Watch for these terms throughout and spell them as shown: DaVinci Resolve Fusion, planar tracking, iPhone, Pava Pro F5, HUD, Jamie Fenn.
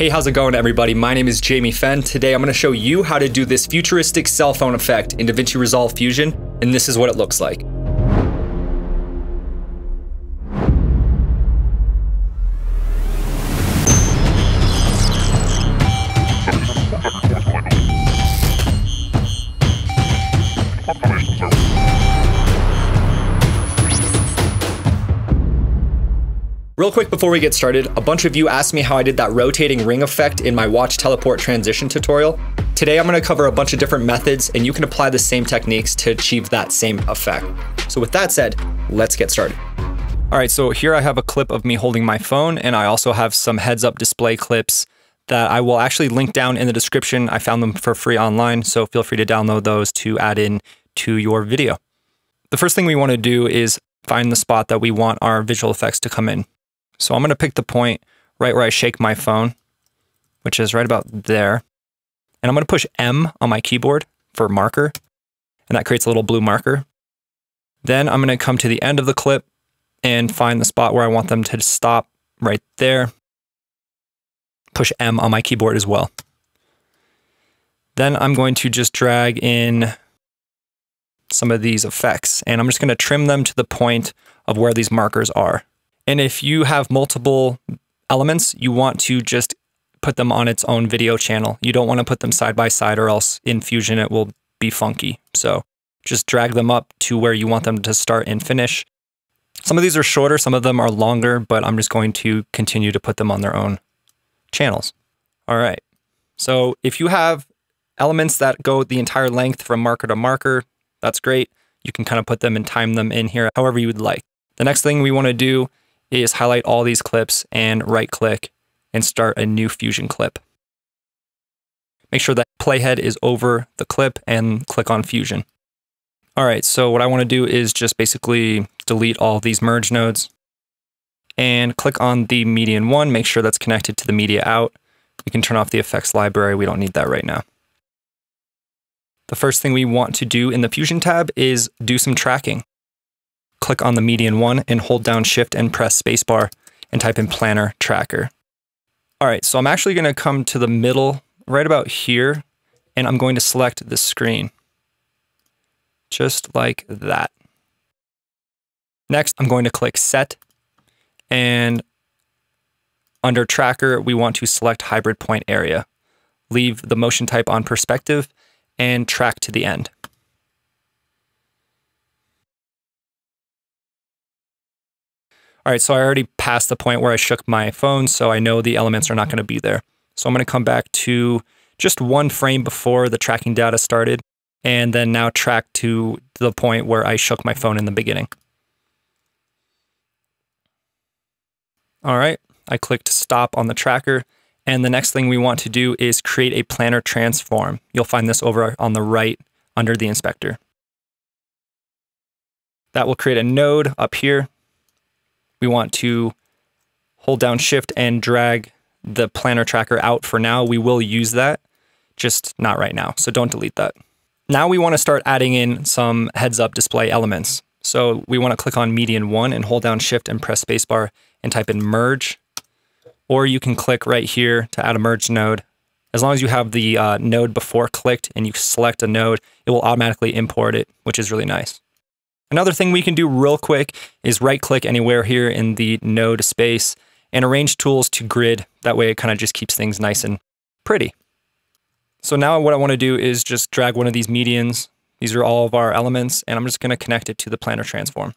Hey, how's it going everybody? My name is Jamie Fenn. Today I'm gonna show you how to do this futuristic cell phone effect in DaVinci Resolve Fusion, and this is what it looks like. Real quick before we get started, a bunch of you asked me how I did that rotating ring effect in my watch teleport transition tutorial. Today I'm going to cover a bunch of different methods and you can apply the same techniques to achieve that same effect. So with that said, let's get started. All right, so here I have a clip of me holding my phone and I also have some heads up display clips that I will actually link down in the description. I found them for free online, so feel free to download those to add in to your video. The first thing we want to do is find the spot that we want our visual effects to come in. So I'm going to pick the point right where I shake my phone, which is right about there. And I'm going to push M on my keyboard for marker, and that creates a little blue marker. Then I'm going to come to the end of the clip and find the spot where I want them to stop right there. Push M on my keyboard as well. Then I'm going to just drag in some of these effects, and I'm just going to trim them to the point of where these markers are. And if you have multiple elements, you want to just put them on its own video channel. You don't want to put them side by side or else in Fusion it will be funky. So just drag them up to where you want them to start and finish. Some of these are shorter, some of them are longer, but I'm just going to continue to put them on their own channels. All right. So if you have elements that go the entire length from marker to marker, that's great. You can kind of put them and time them in here however you would like. The next thing we want to do is highlight all these clips and right click and start a new Fusion clip. Make sure that playhead is over the clip and click on Fusion. All right, so what I want to do is just basically delete all these merge nodes and click on the median one, make sure that's connected to the media out. You can turn off the effects library, we don't need that right now. The first thing we want to do in the Fusion tab is do some tracking. Click on the median one and hold down shift and press spacebar and type in planner tracker. All right, so I'm actually going to come to the middle right about here and I'm going to select the screen. Just like that. Next, I'm going to click set and under tracker, we want to select hybrid point area. Leave the motion type on perspective and track to the end. All right, so I already passed the point where I shook my phone, so I know the elements are not going to be there. So I'm going to come back to just one frame before the tracking data started, and then now track to the point where I shook my phone in the beginning. All right, I clicked stop on the tracker, and the next thing we want to do is create a planar transform. You'll find this over on the right under the inspector. That will create a node up here. We want to hold down shift and drag the planar tracker out for now. We will use that, just not right now. So don't delete that. Now we want to start adding in some heads up display elements. So we want to click on median one and hold down shift and press spacebar and type in merge. Or you can click right here to add a merge node. As long as you have the node before clicked and you select a node, it will automatically import it, which is really nice. Another thing we can do real quick is right click anywhere here in the node space and arrange tools to grid. That way it kind of just keeps things nice and pretty. So now what I want to do is just drag one of these medians. These are all of our elements and I'm just going to connect it to the planar transform.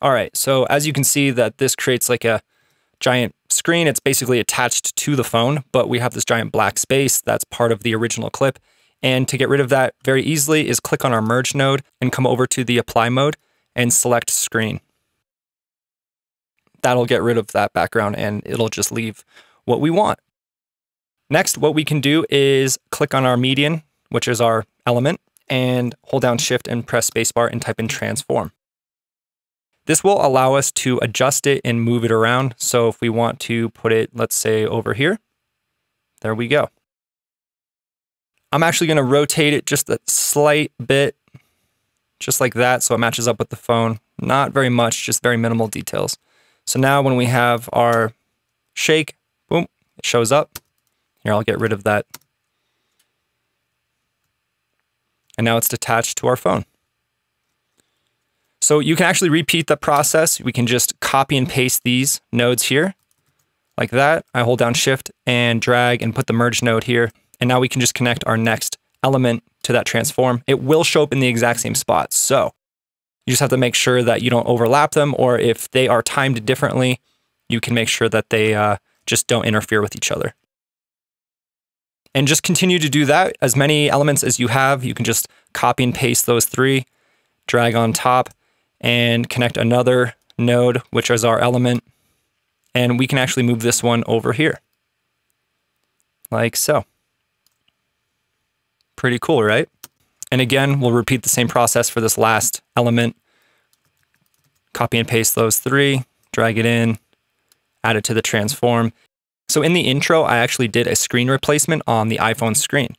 All right. So as you can see that this creates like a giant screen. It's basically attached to the phone, but we have this giant black space that's part of the original clip. And to get rid of that very easily is click on our merge node and come over to the apply mode and select screen. That'll get rid of that background and it'll just leave what we want. Next, what we can do is click on our median, which is our element, and hold down shift and press spacebar and type in transform. This will allow us to adjust it and move it around. So if we want to put it, let's say over here, there we go. I'm actually going to rotate it just a slight bit, just like that, so it matches up with the phone. Not very much, just very minimal details. So now when we have our shake, boom, it shows up. Here, I'll get rid of that. And now it's detached to our phone. So you can actually repeat the process. We can just copy and paste these nodes here like that. I hold down Shift and drag and put the merge node here. And now we can just connect our next element to that transform. It will show up in the exact same spot. So you just have to make sure that you don't overlap them, or if they are timed differently, you can make sure that they just don't interfere with each other. And just continue to do that. As many elements as you have, you can just copy and paste those three, drag on top, and connect another node, which is our element. And we can actually move this one over here, like so. Pretty cool, right? And again, we'll repeat the same process for this last element. Copy and paste those three, drag it in, add it to the transform. So in the intro, I actually did a screen replacement on the iPhone screen.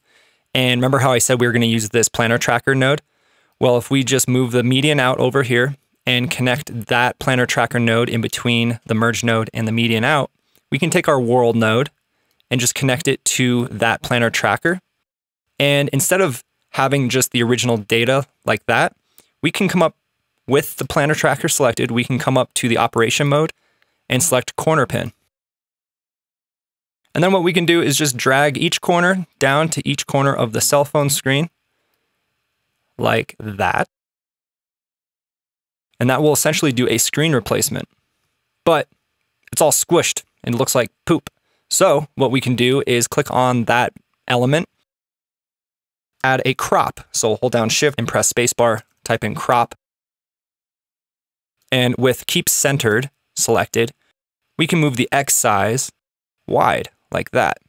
And remember how I said we were going to use this planner tracker node? Well, if we just move the median out over here and connect that planner tracker node in between the merge node and the median out, we can take our world node and just connect it to that planner tracker. And instead of having just the original data like that, we can come up with the planner tracker selected. We can come up to the operation mode and select corner pin. And then what we can do is just drag each corner down to each corner of the cell phone screen, like that. And that will essentially do a screen replacement. But it's all squished and looks like poop. So what we can do is click on that element, add a crop. So hold down Shift and press spacebar, type in crop. And with keep centered selected, we can move the X size wide, like that.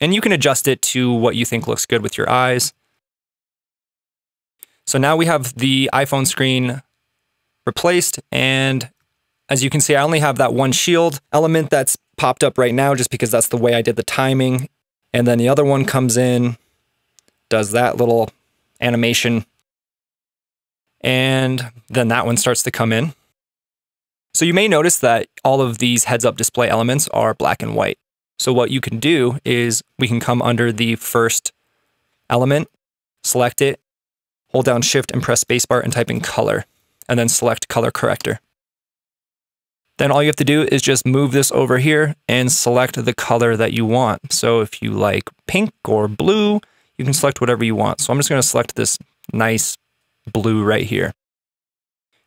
And you can adjust it to what you think looks good with your eyes. So now we have the iPhone screen replaced, and as you can see, I only have that one shield element that's popped up right now just because that's the way I did the timing. And then the other one comes in, does that little animation, and then that one starts to come in. So you may notice that all of these heads-up display elements are black and white. So what you can do is we can come under the first element, select it, hold down Shift and press spacebar and type in color, and then select color corrector. Then all you have to do is just move this over here and select the color that you want. So if you like pink or blue, you can select whatever you want. So I'm just going to select this nice blue right here.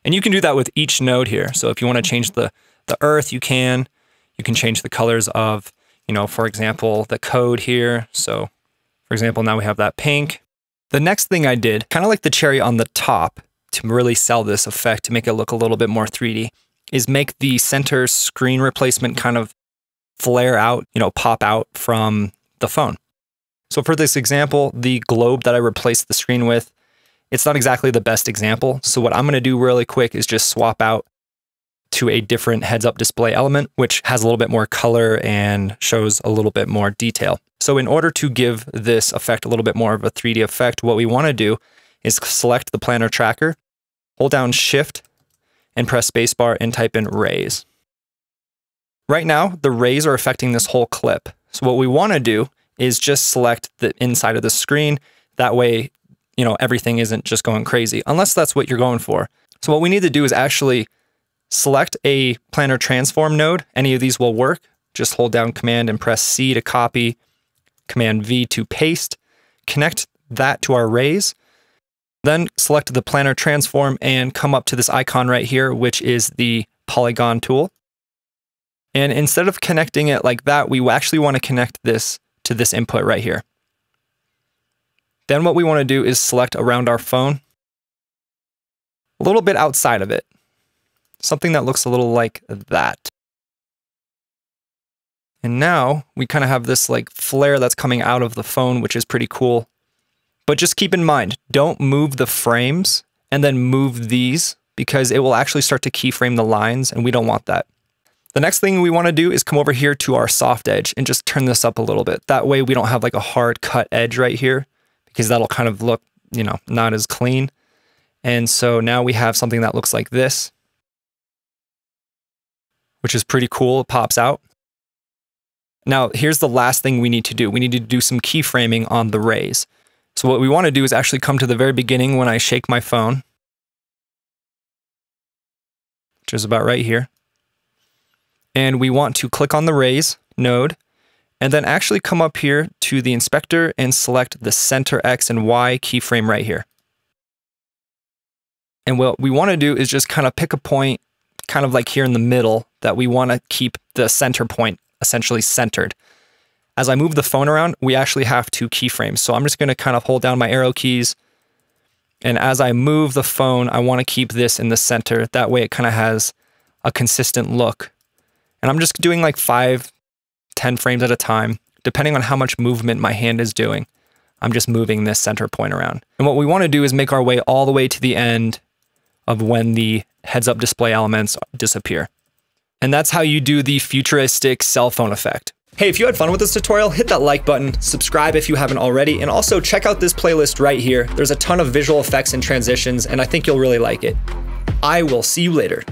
And you can do that with each node here. So if you want to change the earth, you can. You can change the colors of, you know, for example, the code here. So for example, now we have that pink. The next thing I did, kind of like the cherry on the top to really sell this effect, to make it look a little bit more 3D, is make the center screen replacement kind of flare out, you know, pop out from the phone. So for this example, the globe that I replaced the screen with, it's not exactly the best example. So what I'm going to do really quick is just swap out to a different heads-up display element, which has a little bit more color and shows a little bit more detail. So in order to give this effect a little bit more of a 3D effect, what we want to do is select the planner tracker, hold down Shift and press spacebar and type in rays. Right now, the rays are affecting this whole clip. So what we want to do is just select the inside of the screen. That way, you know, everything isn't just going crazy, unless that's what you're going for. So what we need to do is actually select a planner transform node. Any of these will work. Just hold down Command and press C to copy, Command V to paste, connect that to our rays, then select the planner transform and come up to this icon right here, which is the polygon tool. And instead of connecting it like that, we actually want to connect this to this input right here. Then what we want to do is select around our phone, a little bit outside of it, something that looks a little like that. And now we kind of have this like flare that's coming out of the phone, which is pretty cool. But just keep in mind, don't move the frames and then move these, because it will actually start to keyframe the lines, and we don't want that. The next thing we want to do is come over here to our soft edge and just turn this up a little bit. That way we don't have like a hard cut edge right here, because that'll kind of look, you know, not as clean. And so now we have something that looks like this, which is pretty cool. It pops out. Now, here's the last thing we need to do. We need to do some keyframing on the rays. So what we want to do is actually come to the very beginning when I shake my phone, which is about right here. And we want to click on the rays node, and then actually come up here to the inspector and select the center X and Y keyframe right here. And what we want to do is just kind of pick a point, kind of like here in the middle, that we want to keep the center point essentially centered. As I move the phone around, we actually have two keyframes. So I'm just going to kind of hold down my arrow keys. And as I move the phone, I want to keep this in the center. That way it kind of has a consistent look. And I'm just doing like 5, 10 frames at a time, depending on how much movement my hand is doing. I'm just moving this center point around. And what we want to do is make our way all the way to the end of when the heads-up display elements disappear. And that's how you do the futuristic cell phone effect. Hey, if you had fun with this tutorial, hit that like button, subscribe if you haven't already, and also check out this playlist right here. There's a ton of visual effects and transitions, and I think you'll really like it. I will see you later.